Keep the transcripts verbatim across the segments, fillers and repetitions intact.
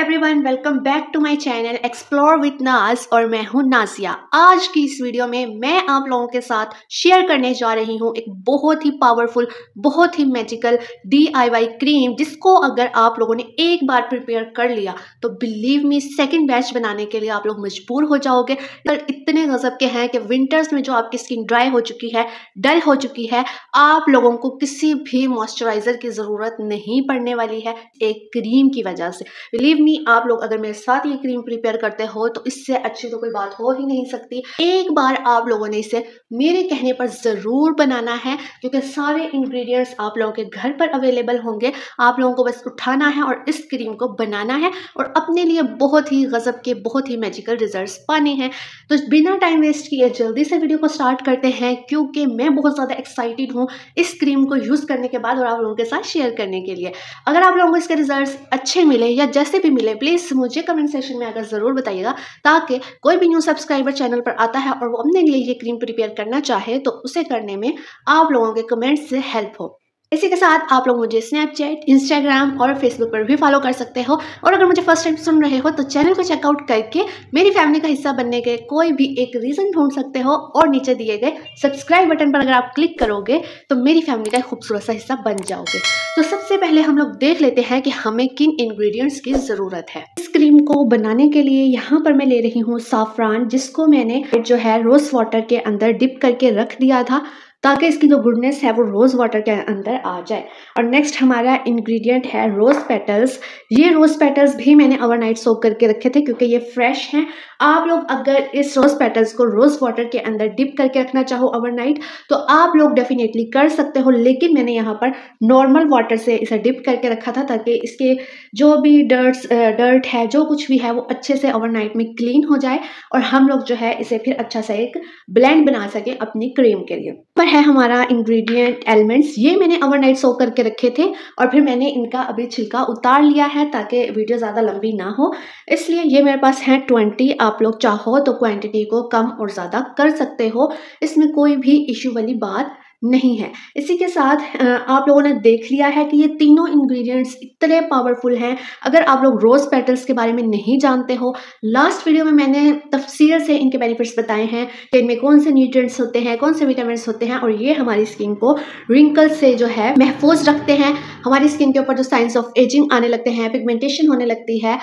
Everyone, welcome back to my channel explore with Naaz और मैं हूं नाजिया। आज की इस वीडियो में मैं आप लोगों के साथ शेयर करने जा रही हूं एक बहुत ही पावरफुल, बहुत ही magical D I Y cream, जिसको अगर आप लोगों ने एक बार प्रिपेयर कर लिया तो बिलीव मी सेकंड बैच बनाने के लिए आप लोग मजबूर हो जाओगे। पर इतने गजब के हैं कि विंटर्स में जो आपकी स्किन ड्राई हो चुकी है, डल हो चुकी है, आप लोगों को किसी भी मॉइस्चराइजर की ज़रूरत नहीं पड़ने वाली है एक क्रीम की वजह से। बिलीव मी, आप लोग अगर मेरे साथ ये क्रीम प्रिपेयर करते हो तो इससे अच्छी तो कोई बात हो ही नहीं सकती। एक बार आप लोगों ने इसे मेरे कहने पर ज़रूर बनाना है, क्योंकि सारे इंग्रेडिएंट्स आप लोगों के घर पर अवेलेबल होंगे। आप लोगों को बस उठाना है और इस क्रीम को बनाना है और अपने लिए बहुत ही गजब के, बहुत ही मैजिकल रिजल्ट्स पाने हैं। तो बिना टाइम वेस्ट किए जल्दी से वीडियो को स्टार्ट करते हैं, क्योंकि मैं बहुत ज़्यादा एक्साइटेड हूँ इस क्रीम को यूज़ करने के बाद और आप लोगों के साथ शेयर करने के लिए। अगर आप लोगों को इसके रिजल्ट्स अच्छे मिले या जैसे भी मिले, प्लीज़ मुझे कमेंट सेक्शन में आकर ज़रूर बताइएगा, ताकि कोई भी न्यू सब्सक्राइबर चैनल पर आता है और वो अपने लिए ये क्रीम प्रिपेयर करना चाहे तो उसे करने में आप लोगों के कमेंट से हेल्प हो। इसी के साथ आप लोग मुझे स्नैपचैट, इंस्टाग्राम और फेसबुक पर भी फॉलो कर सकते हो। और अगर मुझे फर्स्ट टाइम सुन रहे हो तो चैनल को चेकआउट करके मेरी फैमिली का हिस्सा बनने के कोई भी एक रीज़न ढूंढ सकते हो। और नीचे दिए गए सब्सक्राइब बटन पर अगर आप क्लिक करोगे तो मेरी फैमिली का खूबसूरत सा हिस्सा बन जाओगे। तो सबसे पहले हम लोग देख लेते हैं कि हमें किन इंग्रेडिएंट्स की ज़रूरत है। इस क्रीम को बनाने के लिए यहाँ पर मैं ले रही हूँ साफरान, जिसको मैंने जो है रोज़ वाटर के अंदर डिप करके रख दिया था, ताकि इसकी जो गुडनेस है वो रोज़ वाटर के अंदर आ जाए। और नेक्स्ट हमारा इंग्रेडिएंट है रोज़ पेटल्स। ये रोज़ पेटल्स भी मैंने ओवरनाइट सोक करके रखे थे, क्योंकि ये फ्रेश हैं। आप लोग अगर इस रोज़ पेटल्स को रोज़ वाटर के अंदर डिप करके रखना चाहो ओवरनाइट तो आप लोग डेफिनेटली कर सकते हो, लेकिन मैंने यहाँ पर नॉर्मल वाटर से इसे डिप करके रखा था, ताकि इसके जो भी डर्ट्स डर्ट है, जो कुछ भी है, वो अच्छे से ओवरनाइट में क्लीन हो जाए और हम लोग जो है इसे फिर अच्छा सा एक ब्लेंड बना सकें अपनी क्रीम के लिए। पर है हमारा इंग्रेडिएंट एलिमेंट्स। ये मैंने ओवरनाइट सोक करके रखे थे और फिर मैंने इनका अभी छिलका उतार लिया है, ताकि वीडियो ज़्यादा लंबी ना हो, इसलिए ये मेरे पास हैं ट्वेंटी। आप लोग चाहो तो क्वांटिटी को कम और ज़्यादा कर सकते हो, इसमें कोई भी इशू वाली बात नहीं है। इसी के साथ आप लोगों ने देख लिया है कि ये तीनों इंग्रेडिएंट्स इतने पावरफुल हैं। अगर आप लोग रोज़ पेटल्स के बारे में नहीं जानते हो, लास्ट वीडियो में मैंने तफसील से इनके बेनिफिट्स बताए हैं कि इनमें कौन से न्यूट्रिएंट्स होते हैं, कौन से विटामिन्स होते हैं, और ये हमारी स्किन को रिंकल से जो है महफूज रखते हैं। हमारी स्किन के ऊपर जो साइंस ऑफ एजिंग आने लगते हैं, पिगमेंटेशन होने लगती है,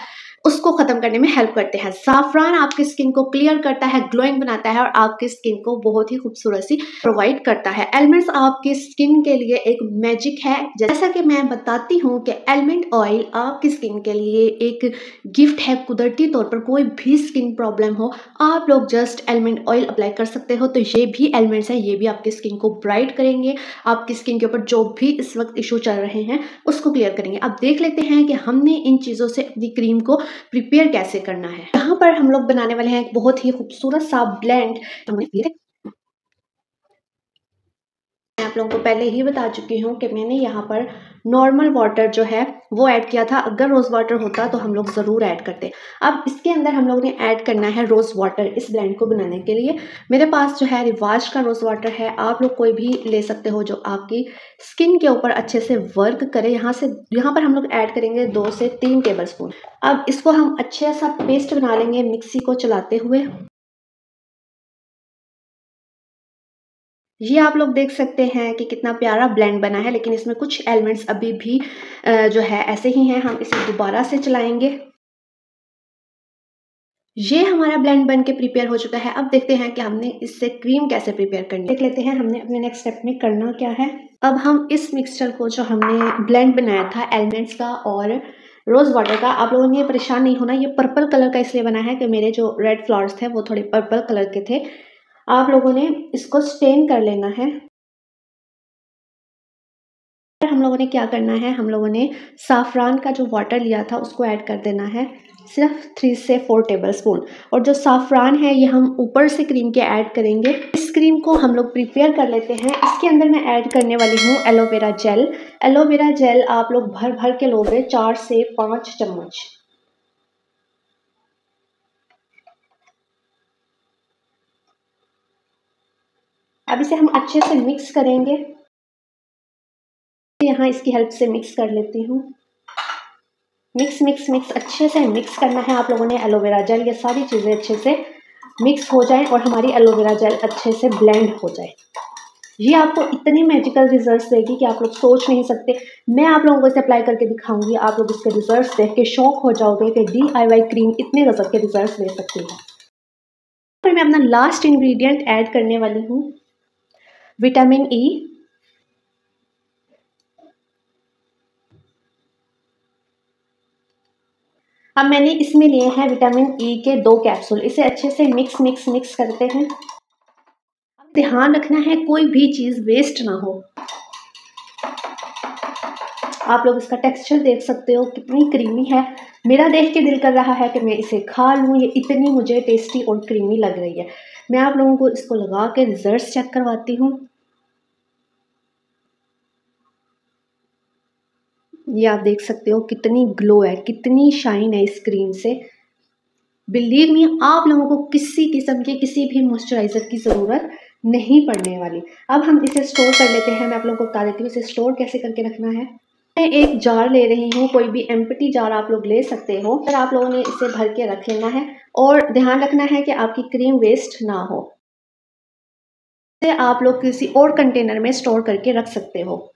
उसको ख़त्म करने में हेल्प करते हैं। साफरान आपकी स्किन को क्लियर करता है, ग्लोइंग बनाता है और आपकी स्किन को बहुत ही खूबसूरत सी प्रोवाइड करता है। एलमंड्स आपकी स्किन के लिए एक मैजिक है। जैसा कि मैं बताती हूँ कि एलमंड ऑयल आपकी स्किन के लिए एक गिफ्ट है। कुदरती तौर पर कोई भी स्किन प्रॉब्लम हो, आप लोग जस्ट एलमंड ऑयल अप्लाई कर सकते हो। तो ये भी एलमंड्स हैं, ये भी आपकी स्किन को ब्राइट करेंगे, आपकी स्किन के ऊपर जो भी इस वक्त इशू चल रहे हैं उसको क्लियर करेंगे। अब देख लेते हैं कि हमने इन चीज़ों से अपनी क्रीम को प्रिपेयर कैसे करना है। यहाँ पर हम लोग बनाने वाले हैं एक बहुत ही खूबसूरत सा ब्लेंड। मैं आप लोगों को पहले ही बता चुकी हूँ कि मैंने यहाँ पर नॉर्मल वाटर जो है वो ऐड किया था। अगर रोज़ वाटर होता तो हम लोग ज़रूर ऐड करते। अब इसके अंदर हम लोग ने ऐड करना है रोज़ वाटर। इस ब्लेंड को बनाने के लिए मेरे पास जो है रिवाज का रोज़ वाटर है। आप लोग कोई भी ले सकते हो जो आपकी स्किन के ऊपर अच्छे से वर्क करे। यहाँ से यहाँ पर हम लोग ऐड करेंगे दो से तीन टेबल स्पून। अब इसको हम अच्छे सा पेस्ट बना लेंगे मिक्सी को चलाते हुए। ये आप लोग देख सकते हैं कि कितना प्यारा ब्लेंड बना है, लेकिन इसमें कुछ एलिमेंट्स अभी भी जो है ऐसे ही हैं। हम इसे दोबारा से चलाएंगे। ये हमारा ब्लेंड बन के प्रिपेयर हो चुका है। अब देखते हैं कि हमने इससे क्रीम कैसे प्रिपेयर करनी है। देख लेते हैं हमने अपने नेक्स्ट स्टेप में करना क्या है। अब हम इस मिक्सचर को जो हमने ब्लेंड बनाया था एलिमेंट्स का और रोज़ वाटर का, आप लोगों ने परेशान नहीं होना, ये पर्पल कलर का इसलिए बना है कि मेरे जो रेड फ्लावर्स थे वो थोड़े पर्पल कलर के थे। आप लोगों ने इसको स्टेन कर लेना है। हम लोगों ने क्या करना है, हम लोगों ने साफरान का जो वाटर लिया था उसको ऐड कर देना है, सिर्फ थ्री से फोर टेबल स्पून। और जो साफरान है ये हम ऊपर से क्रीम के ऐड करेंगे। इस क्रीम को हम लोग प्रिपेयर कर लेते हैं। इसके अंदर मैं ऐड करने वाली हूँ एलोवेरा जेल। एलोवेरा जेल आप लोग भर भर के लोगे, चार से पाँच चम्मच। अब इसे हम अच्छे से मिक्स करेंगे। यहाँ इसकी हेल्प से मिक्स कर लेती हूँ। मिक्स मिक्स मिक्स अच्छे से मिक्स करना है आप लोगों ने। एलोवेरा जेल ये सारी चीज़ें अच्छे से मिक्स हो जाए और हमारी एलोवेरा जेल अच्छे से ब्लेंड हो जाए। ये आपको इतने मैजिकल रिजल्ट्स देगी कि आप लोग सोच नहीं सकते। मैं आप लोगों को इसे अप्लाई करके दिखाऊंगी, आप लोग इसके रिजल्ट्स देख के शौक हो जाओगे कि डीआईवाई क्रीम इतने गजब के रिजल्ट्स दे सकती है। पर मैं अपना लास्ट इंग्रेडिएंट ऐड करने वाली हूँ, विटामिन ई। अब मैंने इसमें लिए हैं विटामिन ई के दो कैप्सूल। इसे अच्छे से मिक्स मिक्स मिक्स करते हैं। ध्यान रखना है कोई भी चीज़ वेस्ट ना हो। आप लोग इसका टेक्सचर देख सकते हो कितनी क्रीमी है। मेरा देख के दिल कर रहा है कि मैं इसे खा लूँ, ये इतनी मुझे टेस्टी और क्रीमी लग रही है। मैं आप लोगों को इसको लगा के रिजल्ट्स चेक करवाती हूँ। ये आप देख सकते हो कितनी ग्लो है, कितनी शाइन है इस क्रीम से। बिलीव मी, आप लोगों को किसी किस्म के किसी भी मॉइस्चराइज़र की ज़रूरत नहीं पड़ने वाली। अब हम इसे स्टोर कर लेते हैं। मैं आप लोगों को बता देती हूँ इसे स्टोर कैसे करके रखना है। मैं एक जार ले रही हूँ, कोई भी एम्प्टी जार आप लोग ले सकते हो। फिर आप लोगों ने इसे भर के रख लेना है और ध्यान रखना है कि आपकी क्रीम वेस्ट ना हो। इसे आप लोग किसी और कंटेनर में स्टोर करके रख सकते हो।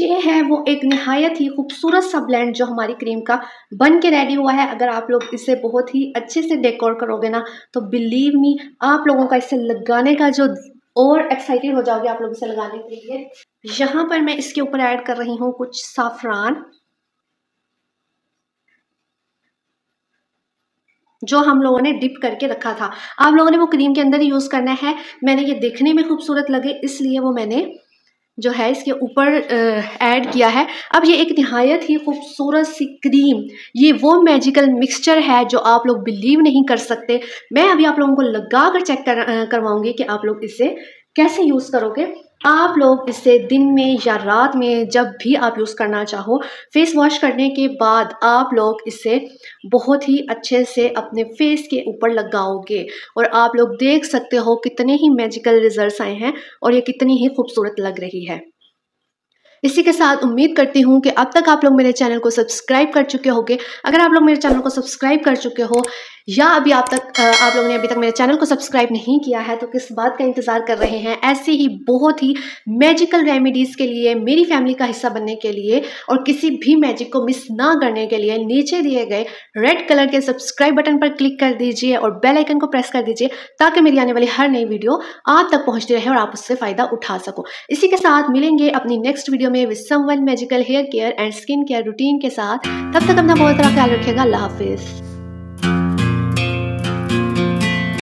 ये है वो एक नहायत ही खूबसूरत सा ब्लेंड जो हमारी क्रीम का बन के रेडी हुआ है। अगर आप लोग इसे बहुत ही अच्छे से डेकोर करोगे ना तो बिलीव मी आप लोगों का इसे लगाने का जो और एक्साइटेड हो जाओगे आप लोग इसे लगाने के लिए। यहाँ पर मैं इसके ऊपर ऐड कर रही हूँ कुछ साफरान, जो हम लोगों ने डिप करके रखा था। आप लोगों ने वो क्रीम के अंदर ही यूज़ करना है। मैंने ये देखने में खूबसूरत लगे इसलिए वो मैंने जो है इसके ऊपर ऐड किया है। अब ये एक नहायत ही खूबसूरत सी क्रीम, ये वो मैजिकल मिक्सचर है जो आप लोग बिलीव नहीं कर सकते। मैं अभी आप लोगों को लगा कर चेक कर करवाऊंगी कि आप लोग इसे कैसे यूज़ करोगे। आप लोग इसे दिन में या रात में जब भी आप यूज़ करना चाहो, फेस वॉश करने के बाद आप लोग इसे बहुत ही अच्छे से अपने फेस के ऊपर लगाओगे और आप लोग देख सकते हो कितने ही मैजिकल रिजल्ट्स आए हैं और ये कितनी ही खूबसूरत लग रही है। इसी के साथ उम्मीद करती हूँ कि अब तक आप लोग मेरे चैनल को सब्सक्राइब कर चुके होंगे। अगर आप लोग मेरे चैनल को सब्सक्राइब कर चुके हो या अभी आप तक आप लोगों ने अभी तक मेरे चैनल को सब्सक्राइब नहीं किया है तो किस बात का इंतज़ार कर रहे हैं। ऐसे ही बहुत ही मैजिकल रेमेडीज़ के लिए, मेरी फैमिली का हिस्सा बनने के लिए और किसी भी मैजिक को मिस ना करने के लिए नीचे दिए गए रेड कलर के सब्सक्राइब बटन पर क्लिक कर दीजिए और बेल आइकन को प्रेस कर दीजिए ताकि मेरी आने वाली हर नई वीडियो आप तक पहुँचती रहे और आप उससे फ़ायदा उठा सको। इसी के साथ मिलेंगे अपनी नेक्स्ट वीडियो में with someone magical hair care and skin care routine के साथ। तब तक अपना बहुत सारा ख्याल रखिएगा। अल्लाह हाफिज़।